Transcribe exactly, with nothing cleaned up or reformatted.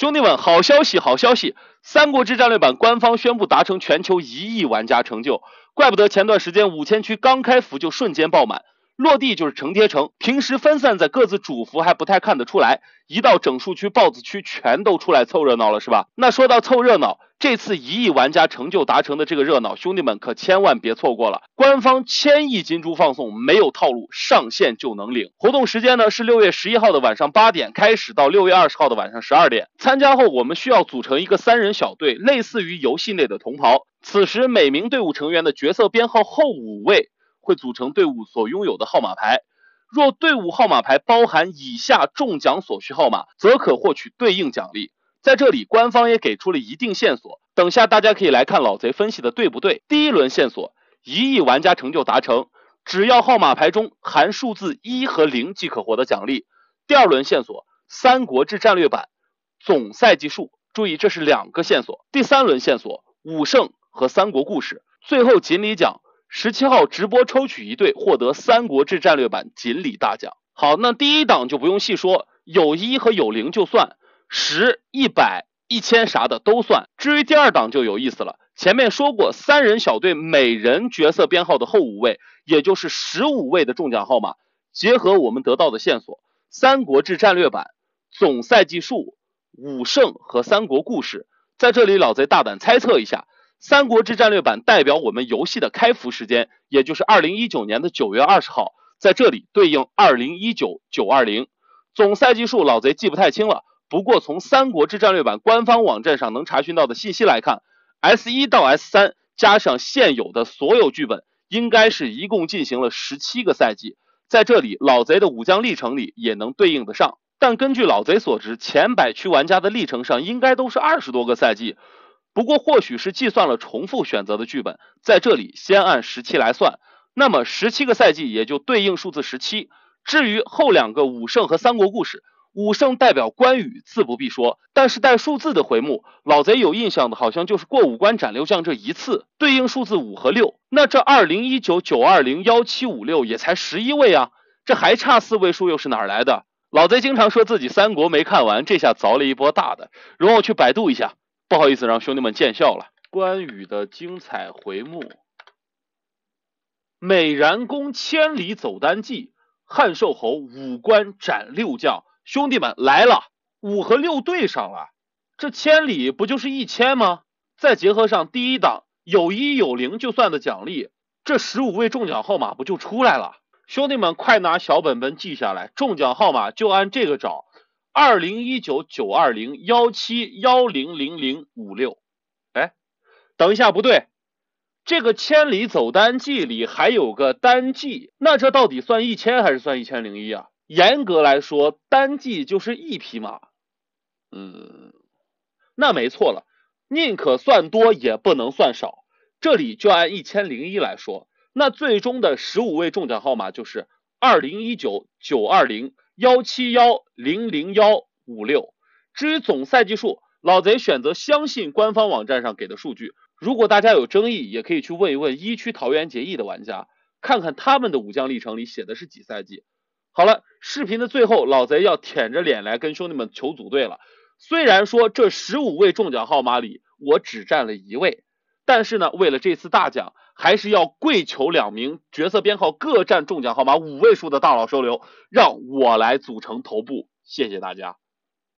兄弟们，好消息，好消息！《三国志战略版》官方宣布达成全球一亿玩家成就，怪不得前段时间五千区刚开服就瞬间爆满。落地就是成叠城，平时分散在各自主服还不太看得出来，一到整数区、豹子区全都出来凑热闹了，是吧？那说到凑热闹，这次一亿玩家成就达成的这个热闹，兄弟们可千万别错过了！官方千亿金珠放送，没有套路，上线就能领。活动时间呢是六月十一号的晚上八点开始，到六月二十号的晚上十二点。参加后，我们需要组成一个三人小队，类似于游戏内的同袍。此时每名队伍成员的角色编号后五位会组成队伍所拥有的号码牌。若队伍号码牌包含以下中奖所需号码，则可获取对应奖励。在这里，官方也给出了一定线索，等下大家可以来看老贼分析的对不对。第一轮线索，一亿玩家成就达成，只要号码牌中含数字一和零即可获得奖励。第二轮线索，三国志战略版总赛季数，注意这是两个线索。第三轮线索，武圣和三国故事。最后锦鲤奖，十七号直播抽取一队获得三国志战略版锦鲤大奖。好，那第一档就不用细说，有一和有零就算，十、一百、一千啥的都算。至于第二档就有意思了，前面说过，三人小队每人角色编号的后五位，也就是十五位的中奖号码，结合我们得到的线索，三国志战略版总赛季数、武圣和三国故事。在这里老贼大胆猜测一下，三国志战略版代表我们游戏的开服时间，也就是二零一九年的九月二十号，在这里对应二零一九九二零。总赛季数老贼记不太清了，不过从三国志战略版官方网站上能查询到的信息来看， S 一 到 S 三 加上现有的所有剧本，应该是一共进行了十七个赛季，在这里老贼的武将历程里也能对应得上。但根据老贼所知，前百区玩家的历程上应该都是二十多个赛季，不过或许是计算了重复选择的剧本，在这里先按十七来算，那么十七个赛季也就对应数字十七。至于后两个武圣和三国故事，武圣代表关羽，自不必说，但是带数字的回目，老贼有印象的好像就是过五关斩六将这一次，对应数字五和六。那这二零一九 九二零 一七五六也才十一位啊，这还差四位数又是哪来的？老贼经常说自己三国没看完，这下凿了一波大的，容我去百度一下，不好意思让兄弟们见笑了。关羽的精彩回目，美髯公千里走单骑，汉寿侯五关斩六将。兄弟们来了，五和六对上了，这千里不就是一千吗？再结合上第一档有一有零就算的奖励，这十五位中奖号码不就出来了？兄弟们快拿小本本记下来，中奖号码就按这个找，二零一九 九二零 一七一零零零五六。哎，等一下，不对，这个千里走单骑里还有个单骑，那这到底算一千还是算一千零一啊？严格来说，单骑就是一匹马。嗯，那没错了，宁可算多也不能算少，这里就按一千零一来说，那最终的十五位中奖号码就是二零一九 九二零 一七一零零一五六。至于总赛季数，老贼选择相信官方网站上给的数据，如果大家有争议，也可以去问一问一区桃园结义的玩家，看看他们的武将历程里写的是几赛季。好了，视频的最后，老贼要舔着脸来跟兄弟们求组队了。虽然说这十五位中奖号码里我只占了一位，但是呢，为了这次大奖，还是要跪求两名角色编号各占中奖号码五位数的大佬收留，让我来组成头部。谢谢大家。